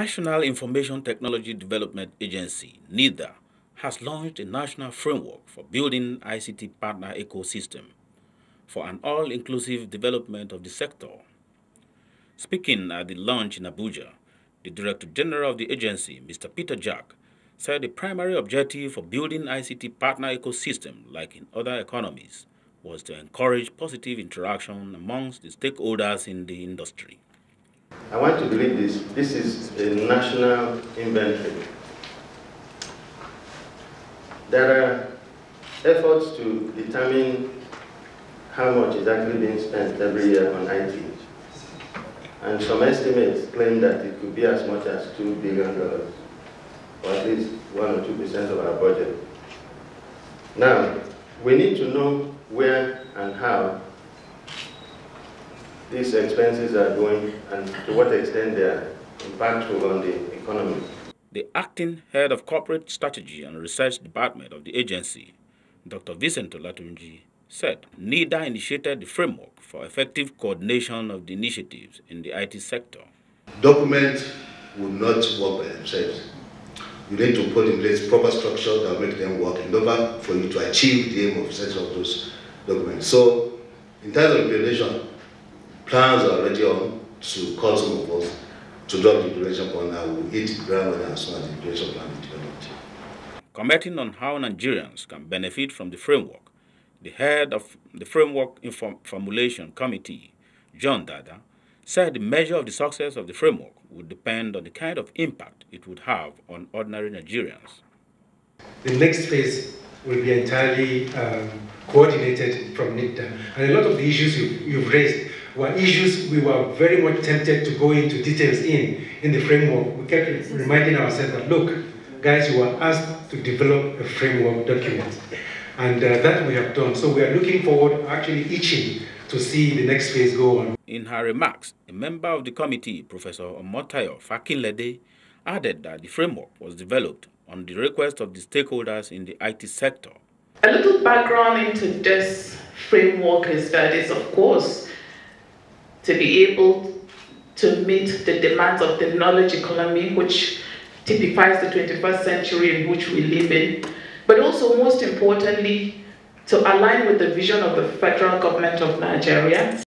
National Information Technology Development Agency, NIDA, has launched a national framework for building ICT partner ecosystem for an all-inclusive development of the sector. Speaking at the launch in Abuja, the Director General of the agency, Mr. Peter Jack, said the primary objective for building ICT partner ecosystem, like in other economies, was to encourage positive interaction amongst the stakeholders in the industry. I want to believe this is a national inventory. There are efforts to determine how much is actually being spent every year on IT. And some estimates claim that it could be as much as $2 billion, or at least 1 or 2% of our budget. Now, we need to know where and how these expenses are going and to what extent they are impactful on the economy. The acting head of Corporate Strategy and Research Department of the agency, Dr. Vincent Olatunji, said NIDA initiated the framework for effective coordination of the initiatives in the IT sector. Documents will not work by themselves. You need to put in place proper structure that will make them work in order for you to achieve the aim of such of those documents. So, in terms of implementation, plans are already on to call some of us to drop the duration plan and we'll hit the ground running as soon as the duration plan is developed. Commenting on how Nigerians can benefit from the framework, the head of the Framework Formulation Committee, John Dada, said the measure of the success of the framework would depend on the kind of impact it would have on ordinary Nigerians. The next phase will be entirely coordinated from NITDA. And a lot of the issues you've raised were issues we were very much tempted to go into details in the framework. We kept reminding ourselves that, look, guys, you were asked to develop a framework document. And that we have done. So we are looking forward, actually itching, to see the next phase go on. In her remarks, a member of the committee, Professor Omotayo Fakinlede, added that the framework was developed on the request of the stakeholders in the IT sector. A little background into this framework is that it's, of course, to be able to meet the demands of the knowledge economy, which typifies the 21st century in which we live in, but also, most importantly, to align with the vision of the federal government of Nigeria.